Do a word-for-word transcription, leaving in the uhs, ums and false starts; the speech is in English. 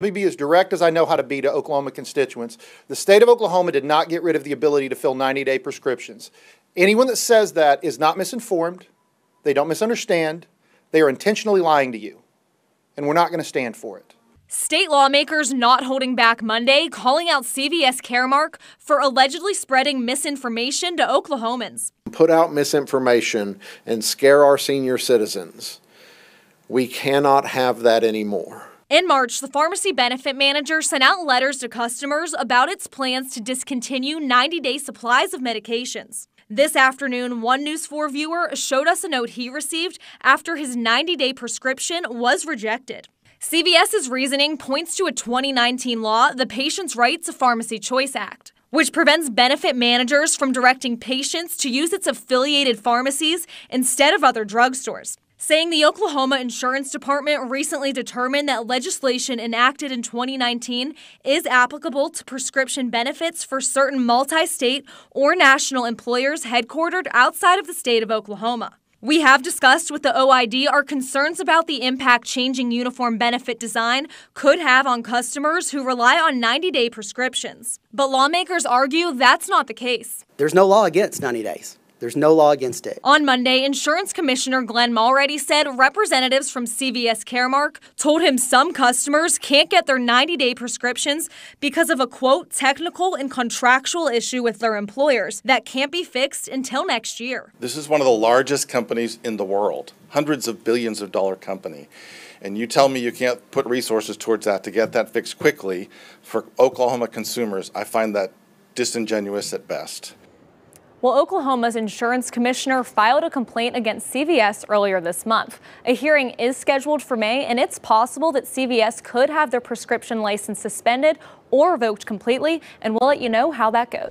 Let me be as direct as I know how to be to Oklahoma constituents. The state of Oklahoma did not get rid of the ability to fill ninety-day prescriptions. Anyone that says that is not misinformed. They don't misunderstand. They are intentionally lying to you. And we're not going to stand for it. State lawmakers not holding back Monday, calling out C V S Caremark for allegedly spreading misinformation to Oklahomans. Put out misinformation and scare our senior citizens. We cannot have that anymore. In March, the pharmacy benefit manager sent out letters to customers about its plans to discontinue ninety-day supplies of medications. This afternoon, one News four viewer showed us a note he received after his ninety-day prescription was rejected. C V S's reasoning points to a twenty nineteen law, the Patients' Rights of Pharmacy Choice Act, which prevents benefit managers from directing patients to use its affiliated pharmacies instead of other drugstores, saying the Oklahoma Insurance Department recently determined that legislation enacted in twenty nineteen is applicable to prescription benefits for certain multi-state or national employers headquartered outside of the state of Oklahoma. We have discussed with the O I D our concerns about the impact changing uniform benefit design could have on customers who rely on ninety-day prescriptions. But lawmakers argue that's not the case. There's no law against ninety days. There's no law against it. On Monday, Insurance Commissioner Glenn Mulready said representatives from C V S Caremark told him some customers can't get their ninety-day prescriptions because of a, quote, technical and contractual issue with their employers that can't be fixed until next year. This is one of the largest companies in the world, hundreds of billions of dollar company. And you tell me you can't put resources towards that to get that fixed quickly for Oklahoma consumers. I find that disingenuous at best. Well, Oklahoma's insurance commissioner filed a complaint against C V S earlier this month. A hearing is scheduled for May, and it's possible that C V S could have their prescription license suspended or revoked completely, and we'll let you know how that goes.